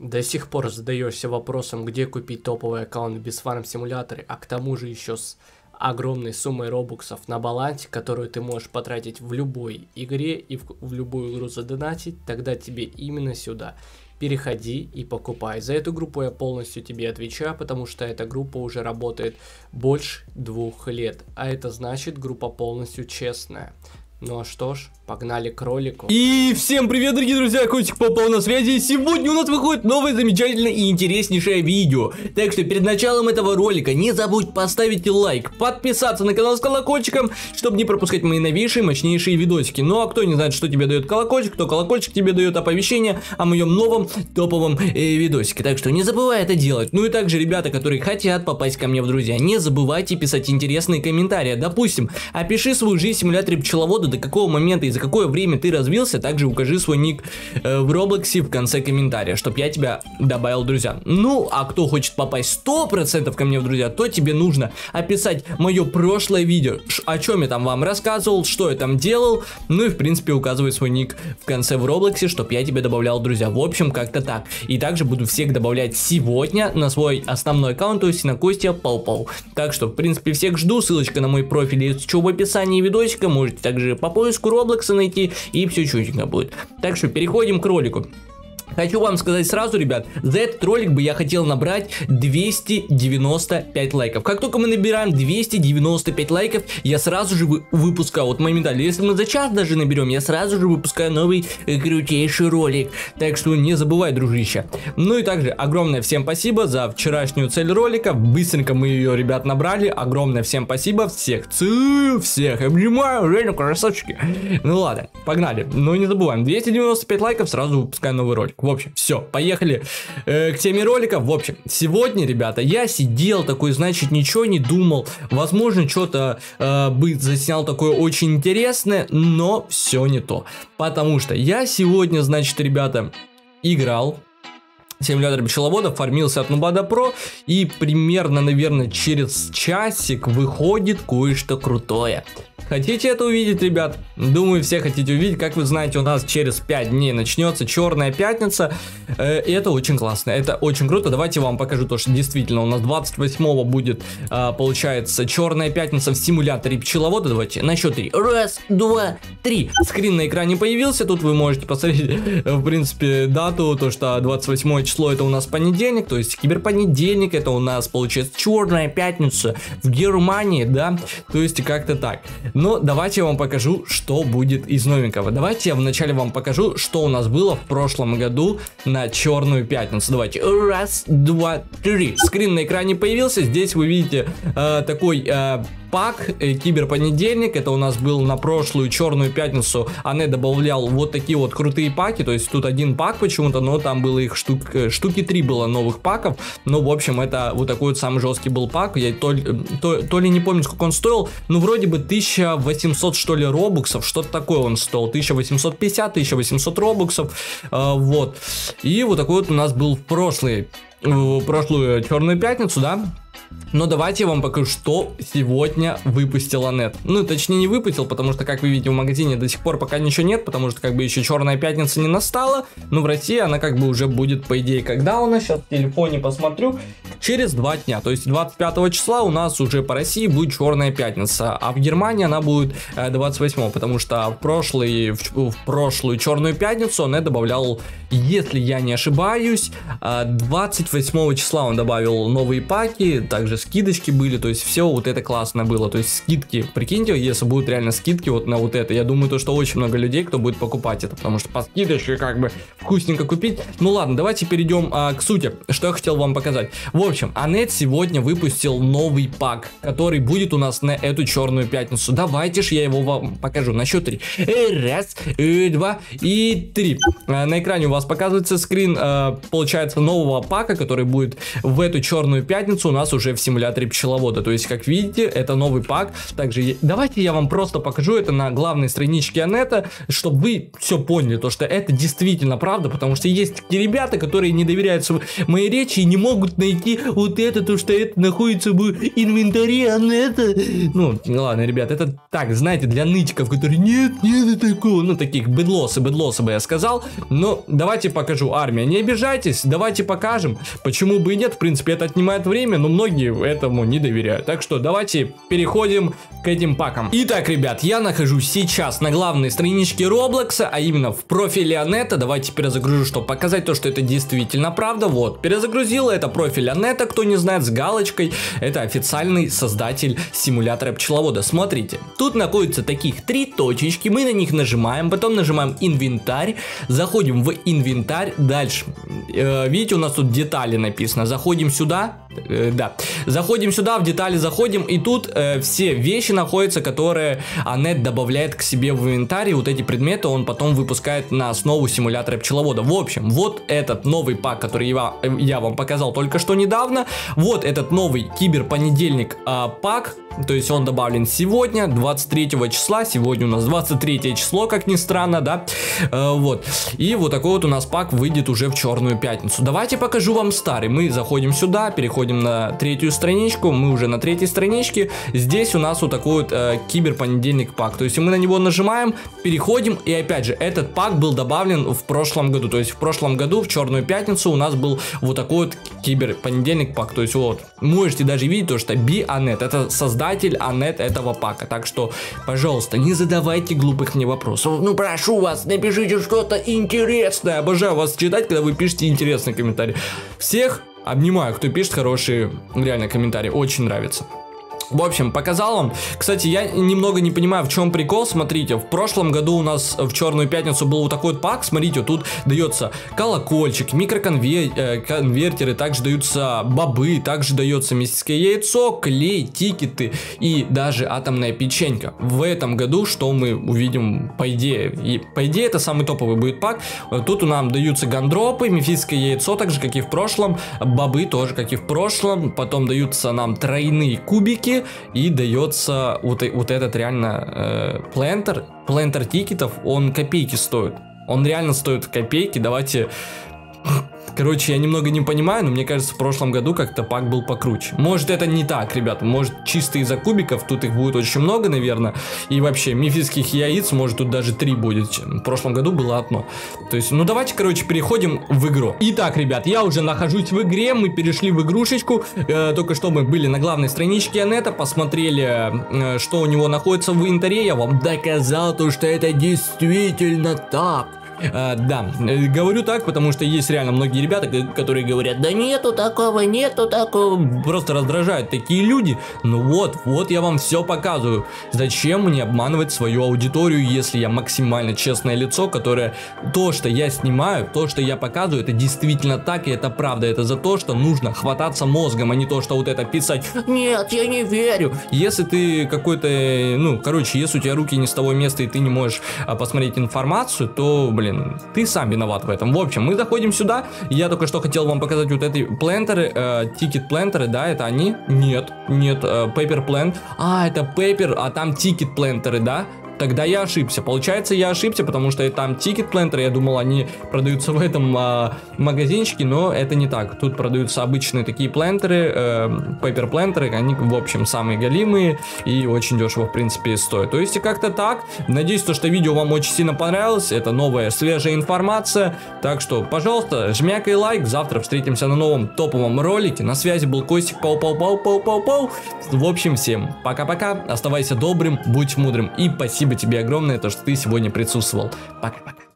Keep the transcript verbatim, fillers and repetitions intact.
До сих пор задаешься вопросом, где купить топовый аккаунт в Bee Swarm Simulator, а к тому же еще с огромной суммой робоксов на балансе, которую ты можешь потратить в любой игре и в, в любую игру задонатить, тогда тебе именно сюда. Переходи и покупай. За эту группу я полностью тебе отвечаю, потому что эта группа уже работает больше двух лет, а это значит, группа полностью честная. Ну а что ж, погнали к ролику. И всем привет, дорогие друзья, Костя Пау-Пау на связи. Сегодня у нас выходит новое замечательное и интереснейшее видео. Так что перед началом этого ролика не забудь поставить лайк, подписаться на канал с колокольчиком, чтобы не пропускать мои новейшие, мощнейшие видосики. Ну а кто не знает, что тебе дает колокольчик, то колокольчик тебе дает оповещение о моем новом топовом э, видосике. Так что не забывай это делать. Ну и также ребята, которые хотят попасть ко мне в друзья, не забывайте писать интересные комментарии. Допустим, опиши свою жизнь в симуляторе пчеловода, до какого момента и за какое время ты развился, также укажи свой ник э, в Роблоксе в конце комментария, чтобы я тебя добавил, друзья. Ну, а кто хочет попасть сто процентов ко мне в друзья, то тебе нужно описать мое прошлое видео, о чем я там вам рассказывал, что я там делал, ну и, в принципе, указывай свой ник в конце в Роблоксе, чтобы я тебя добавлял, друзья. В общем, как-то так. И также буду всех добавлять сегодня на свой основной аккаунт, то есть на Костя Пау-Пау. Так что, в принципе, всех жду. Ссылочка на мой профиль есть в описании видосика, можете также по поиску Роблокса найти, и все чутенько будет. Так что переходим к ролику. Хочу вам сказать сразу, ребят, за этот ролик бы я хотел набрать двести девяносто пять лайков. Как только мы набираем двести девяносто пять лайков, я сразу же выпускаю, вот моментально, если мы за час даже наберем, я сразу же выпускаю новый крутейший ролик. Так что не забывай, дружище. Ну и также огромное всем спасибо за вчерашнюю цель ролика. Быстренько мы ее, ребят, набрали. Огромное всем спасибо. Всех целую, всех обнимаю, реально красавчики. Ну ладно, погнали. Но не забываем, двести девяносто пять лайков, сразу выпускаю новый ролик. В общем, все, поехали э, к теме ролика. В общем, сегодня, ребята, я сидел такой, значит, ничего не думал. Возможно, что-то э, бы заснял такое очень интересное, но все не то. Потому что я сегодня, значит, ребята, играл симулятор пчеловода, фармился от Нубада Про, и примерно, наверное, через часик выходит кое-что крутое. Хотите это увидеть, ребят? Думаю, все хотите увидеть. Как вы знаете, у нас через пять дней начнется Черная Пятница. И это очень классно, это очень круто. Давайте я вам покажу то, что действительно у нас двадцать восьмого будет, получается, Черная Пятница в симуляторе пчеловода. Давайте на счет три. Раз, два, три. Скрин на экране появился. Тут вы можете посмотреть, в принципе, дату. То, что двадцать восьмое число это у нас понедельник, то есть киберпонедельник. Это у нас, получается, Черная Пятница в Германии, да? То есть как-то так. Но давайте я вам покажу, что будет из новенького. Давайте я вначале вам покажу, что у нас было в прошлом году на Черную Пятницу. Давайте. Раз, два, три. Скрин на экране появился. Здесь вы видите э, такой... Э, пак киберпонедельник, это у нас был на прошлую Черную Пятницу. Онett добавлял вот такие вот крутые паки, то есть тут один пак почему-то, но там было их штук, штуки три было новых паков. Ну, в общем, это вот такой вот самый жесткий был пак. Я то, то, то ли не помню, сколько он стоил, ну, вроде бы тысяча восемьсот, что ли, робоксов, что-то такое он стоил, тысяча восемьсот пятьдесят, тысяча восемьсот робоксов, э, вот. И вот такой вот у нас был в прошлый, в прошлую Черную Пятницу, да. Но давайте я вам покажу, что сегодня выпустил Онett. Ну, точнее, не выпустил, потому что, как вы видите, в магазине до сих пор пока ничего нет, потому что, как бы, еще Черная Пятница не настала. Но в России она, как бы, уже будет, по идее, когда у нас, сейчас в телефоне посмотрю, через два дня. То есть двадцать пятого числа у нас уже по России будет Черная Пятница, а в Германии она будет двадцать восьмого, потому что в, прошлый, в, в прошлую Черную Пятницу Онett добавлял, если я не ошибаюсь, двадцать восьмого числа он добавил новые паки, так также скидочки были, то есть все вот это классно было, то есть скидки, прикиньте, если будут реально скидки вот на вот это, я думаю, то что очень много людей, кто будет покупать это, потому что по скидочке как бы вкусненько купить. Ну ладно, давайте перейдем а, к сути, что я хотел вам показать. В общем, Онett сегодня выпустил новый пак, который будет у нас на эту Черную Пятницу. Давайте же я его вам покажу на счет три. Раз, два и три. А, на экране у вас показывается скрин, а, получается, нового пака, который будет в эту Черную Пятницу у нас уже в симуляторе пчеловода. То есть, как видите, это новый пак. Также давайте я вам просто покажу это на главной страничке Онетта, чтобы вы все поняли, то что это действительно правда, потому что есть такие ребята, которые не доверяют моей речи и не могут найти вот это, то что это находится в инвентаре Онетта. Ну, ладно, ребят, это так, знаете, для нытиков, которые нет, нет такого. Ну, таких бедлосы, бедлосы бы я сказал. Но давайте покажу, армия, не обижайтесь, давайте покажем. Почему бы и нет, в принципе, это отнимает время, но многие этому не доверяют. Так что давайте переходим к этим пакам. Итак, ребят, я нахожусь сейчас на главной страничке Роблокса, а именно в профиле Онетта. Давайте перезагружу, чтобы показать то, что это действительно правда. Вот, перезагрузила, это профиль Онетта, кто не знает, с галочкой. Это официальный создатель симулятора пчеловода. Смотрите, тут находятся таких три точечки, мы на них нажимаем, потом нажимаем инвентарь, заходим в инвентарь, дальше, э, видите, у нас тут детали написано, заходим сюда. Да, заходим сюда, в детали заходим, и тут э, все вещи находятся, которые Онетт добавляет к себе в инвентарь, вот эти предметы он потом выпускает на основу симулятора пчеловода. В общем, вот этот новый пак, который я, я вам показал только что недавно, вот этот новый киберпонедельник э, пак, то есть он добавлен сегодня, двадцать третьего числа, сегодня у нас двадцать третье число, как ни странно, да, э, вот, и вот такой вот у нас пак выйдет уже в Черную Пятницу. Давайте покажу вам старый, мы заходим сюда, переходим на третью страничку, мы уже на третьей страничке, здесь у нас вот такой вот э, киберпонедельник пак, то есть мы на него нажимаем, переходим, и опять же этот пак был добавлен в прошлом году, то есть в прошлом году в Черную Пятницу у нас был вот такой вот киберпонедельник пак, то есть вот, можете даже видеть то, что Бе Онетт, это создатель Онетт этого пака, так что, пожалуйста, не задавайте глупых мне вопросов, ну прошу вас, напишите что-то интересное, обожаю вас читать, когда вы пишете интересные комментарии, всех обнимаю, кто пишет хорошие, реально, комментарии, очень нравится. В общем, показал вам. Кстати, я немного не понимаю, в чем прикол. Смотрите, в прошлом году у нас в Черную Пятницу был вот такой вот пак. Смотрите, тут дается колокольчик, микроконвертеры, также даются бобы, также дается мистическое яйцо, клей, тикеты и даже атомная печенька. В этом году что мы увидим, по идее? И, по идее, это самый топовый будет пак. Тут у нас даются гандропы, мифическое яйцо, так же, как и в прошлом, бобы тоже, как и в прошлом. Потом даются нам тройные кубики. И дается вот, вот этот реально э, плентер, плентер тикетов, он копейки стоит, он реально стоит копейки, давайте, короче, я немного не понимаю, но мне кажется, в прошлом году как-то пак был покруче, может это не так, ребят, может чисто из-за кубиков, тут их будет очень много, наверное, и вообще мифических яиц, может тут даже три будет, в прошлом году было одно, то есть, ну давайте, короче, переходим в игру. Итак, ребят, я уже нахожусь в игре, мы перешли в игрушечку, э, только что мы были на главной страничке Онетта, посмотрели, э, что у него находится в инвентаре, я вам доказал то, что это действительно так. А, да, говорю так, потому что есть реально многие ребята, которые говорят, да нету такого, нету такого. Просто раздражают такие люди. Ну вот, вот я вам все показываю. Зачем мне обманывать свою аудиторию, если я максимально честное лицо, которое то, что я снимаю, то, что я показываю, это действительно так и это правда. Это за то, что нужно хвататься мозгом, а не то, что вот это писать. Нет, я не верю. Если ты какой-то, ну, короче, если у тебя руки не с того места и ты не можешь посмотреть информацию, то, блин, ты сам виноват в этом. В общем, мы заходим сюда. Я только что хотел вам показать вот эти плентеры, э, тикет плентеры, да, это они? Нет, нет, пеппер э, плент. А, это пеппер, а там тикет плентеры, да? Тогда я ошибся. Получается, я ошибся, потому что там тикет плентеры, я думал, они продаются в этом э, магазинчике, но это не так. Тут продаются обычные такие плентеры, э, пеппер плентеры, они, в общем, самые голимые и очень дешево, в принципе, стоят. То есть, и как-то так. Надеюсь, то, что видео вам очень сильно понравилось. Это новая, свежая информация. Так что, пожалуйста, жмякай лайк. Завтра встретимся на новом топовом ролике. На связи был Костик Пау-Пау-Пау-Пау-Пау-Пау. В общем, всем пока-пока. Оставайся добрым, будь мудрым и спасибо тебе огромное, то, что ты сегодня присутствовал. Пока-пока.